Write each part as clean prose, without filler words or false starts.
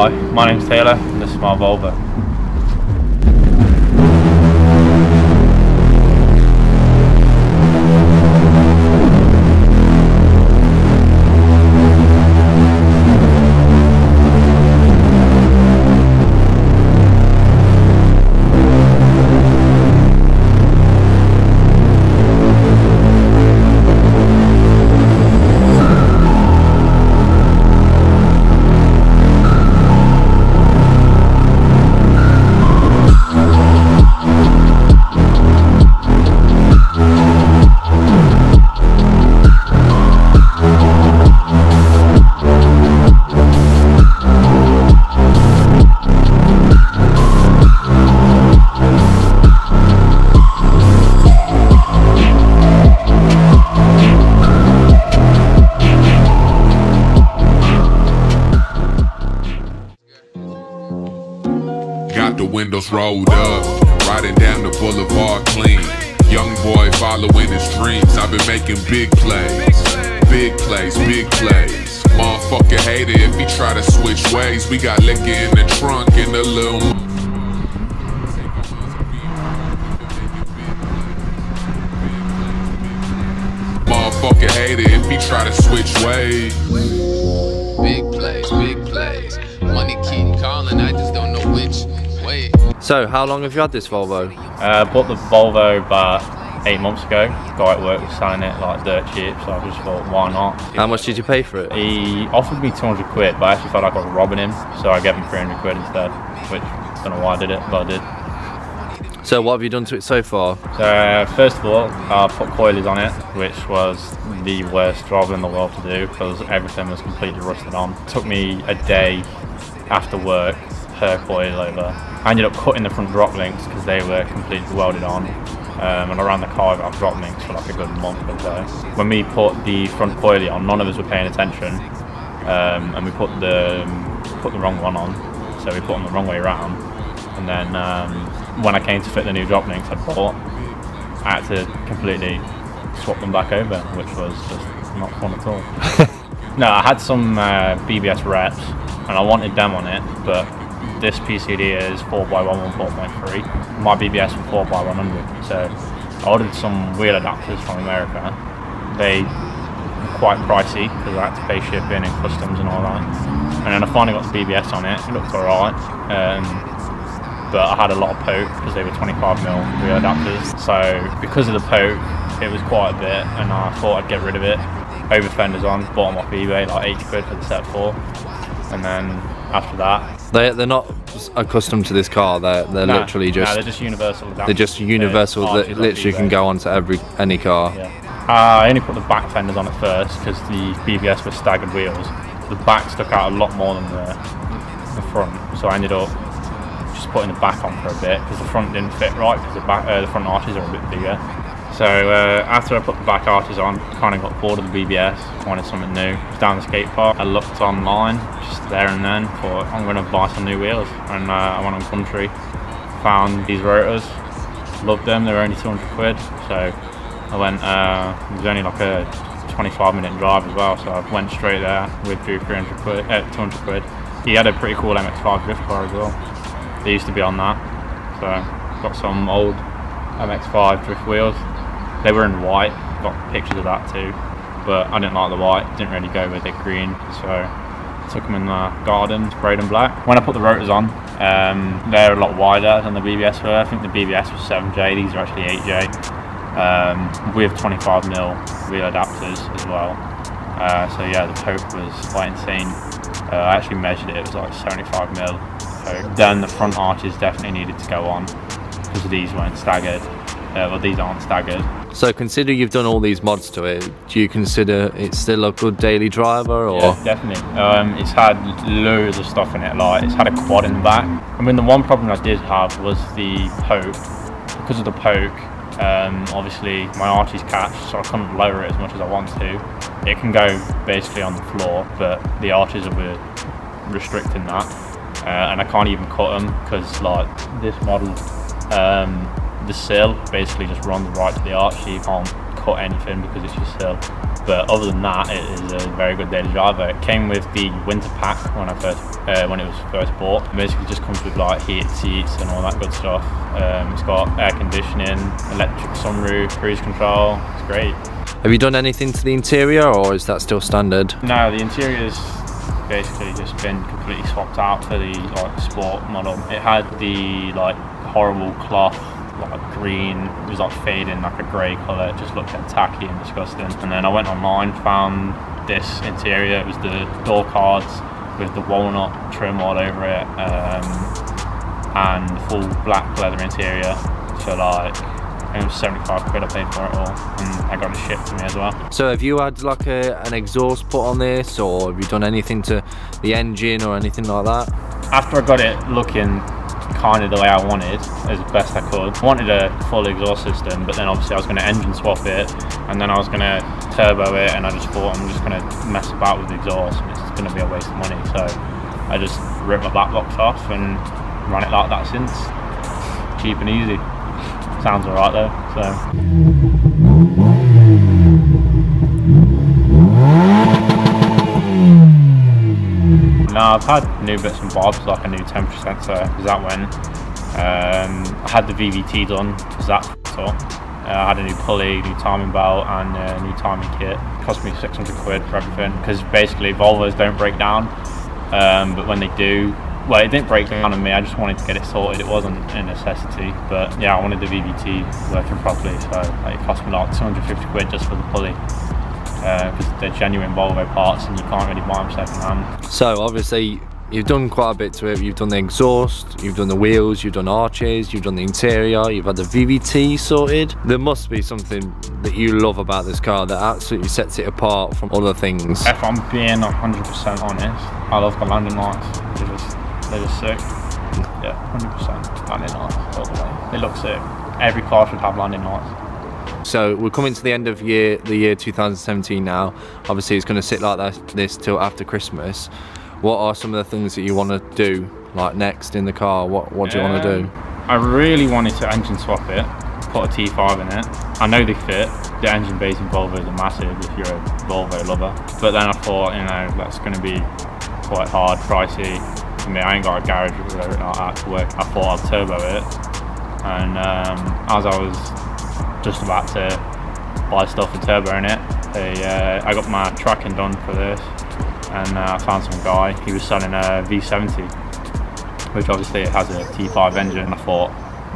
Hi, my name's Taylor and this is my Volvo. The windows rolled up, riding down the boulevard clean. Young boy following his dreams. I've been making big plays, big plays, big plays. Motherfucker hate it if he try to switch ways. We got liquor in the trunk and a little. Motherfucker hate it if he try to switch ways. Big plays, big plays. Money keep calling, I just don't know which. So, how long have you had this Volvo? Bought the Volvo about 8 months ago. The guy at work was selling it like dirt cheap, so I just thought, why not? How much did you pay for it? He offered me 200 quid, but I actually felt like I was robbing him, so I gave him 300 quid instead, which I don't know why I did it, but I did. So what have you done to it so far? So, first of all, I put coilies on it, which was the worst job in the world to do, because everything was completely rusted on. It took me a day after work per coil over. I ended up cutting the front drop links because they were completely welded on, and I ran the car without drop links for like a good month or so. When we put the front coilie on, none of us were paying attention, and we put the wrong one on, so we put them the wrong way around. And then when I came to fit the new drop links I bought, I had to completely swap them back over, which was just not fun at all. No, I had some BBS reps and I wanted them on it, but this PCD is 4x1 1.3. My BBS was 4x100, so I ordered some wheel adapters from America. They were quite pricey because I had to pay shipping and customs and all that. And then I finally got the BBS on it. It looked alright, but I had a lot of poke because they were 25mm wheel adapters. So because of the poke, it was quite a bit, and I thought I'd get rid of it. Overfenders on, bought them off eBay, like 80 quid for the set 4. And then after that, they're not accustomed to this car. They're just universal. They're just universal. That literally can go onto any car. Yeah. I only put the back fenders on at first because the BBS was staggered wheels. The back stuck out a lot more than the front, so I ended up just putting the back on for a bit because the front didn't fit right because the front arches are a bit bigger. So after I put the back arches on, kind of got bored of the BBS, wanted something new. I was down the skate park, I looked online, just there and then, thought I'm going to buy some new wheels. And I went on Country, found these rotors, loved them, they were only 200 quid. So I went, it was only like a 25-minute drive as well, so I went straight there, withdrew 200 quid. He had a pretty cool MX-5 drift car as well. They used to be on that, so got some old MX-5 drift wheels. They were in white, got pictures of that too, but I didn't like the white, didn't really go with it green, so I took them in the garden, sprayed them black. When I put the rotors on, they're a lot wider than the BBS were. I think the BBS was 7J, these are actually 8J, with 25mm wheel adapters as well. So yeah, the poke was quite insane. I actually measured it, it was like 75mm poke. Then the front arches definitely needed to go on because these weren't staggered. Well, these aren't staggered. So consider you've done all these mods to it, do you consider it's still a good daily driver? Or? Yeah, definitely. It's had loads of stuff in it, like it's had a quad in the back. I mean, the one problem I did have was the poke. Because of the poke, obviously my arches catch, so I couldn't lower it as much as I want to. It can go basically on the floor, but the arches are restricting that. And I can't even cut them because like this model, the sill basically just runs right to the arch, so you can't cut anything because it's just silk. But other than that, it is a very good daily driver. It came with the winter pack when it was first bought. It basically just comes with like heated seats and all that good stuff. It's got air conditioning, electric sunroof, cruise control. It's great. Have you done anything to the interior, or is that still standard? No, the interior is basically just been completely swapped out for the like sport model. It had the like horrible cloth, like green, it was like fading like a grey colour, it just looked tacky and disgusting. And then I went online, found this interior, it was the door cards with the walnut trim all over it, and the full black leather interior for like, it was 75 quid I paid for it all, and I got it shipped to me as well. So have you had like an exhaust put on this, or have you done anything to the engine or anything like that? After I got it looking kind of the way I wanted, as best I could, I wanted a full exhaust system, but then obviously I was going to engine swap it, and then I was going to turbo it, and I just thought I'm just going to mess about with the exhaust and it's going to be a waste of money. So I just ripped my black box off and ran it like that since. Cheap and easy. Sounds alright though, so. Now I've had new bits and bobs, like a new temperature sensor, because that went. I had the VVT done, because that's up. I had a new pulley, new timing belt, and a new timing kit. It cost me 600 quid for everything, because basically Volvos don't break down, but when they do, well, it didn't break down on me, I just wanted to get it sorted. It wasn't a necessity, but yeah, I wanted the VVT working properly, so it cost me like 250 quid just for the pulley, because they're genuine Volvo parts and you can't really buy them second hand. So obviously you've done quite a bit to it. You've done the exhaust, you've done the wheels, you've done arches, you've done the interior, you've had the VVT sorted. There must be something that you love about this car that absolutely sets it apart from other things. If I'm being 100% honest, I love the landing lights. They're just sick. Yeah, 100%. Landing lights all the way. They look sick. Every car should have landing lights. So we're coming to the end of the year 2017 now. Obviously it's going to sit like this till after Christmas. What are some of the things that you want to do like next in the car? What do you want to do? I really wanted to engine swap it, put a T5 in it. I know they fit. The engine bays in Volvo are massive if you're a Volvo lover. But then I thought, you know, that's going to be quite hard, pricey. I ain't got a garage or whatever like to work. I thought I'd turbo it, and as I was just about to buy stuff for turboing it, I got my tracking done for this, and I found some guy. He was selling a V70, which obviously it has a T5 engine. I thought,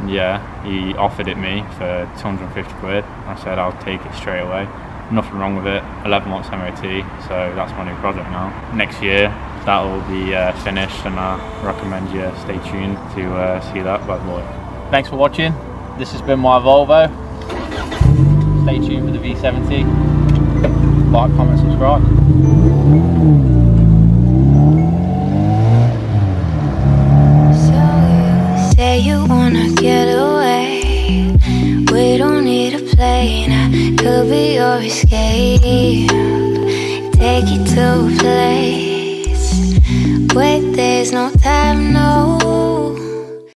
yeah, he offered it me for 250 quid. I said I'll take it straight away. Nothing wrong with it. 11 months MOT, so that's my new project now. Next year that will be finished, and I recommend you stay tuned to see that bad boy. Thanks for watching. This has been my Volvo. Stay tuned for the V70. Like, comment, subscribe. You wanna get away, we don't need a plane, I could be your escape, take you to a place where there's no time, no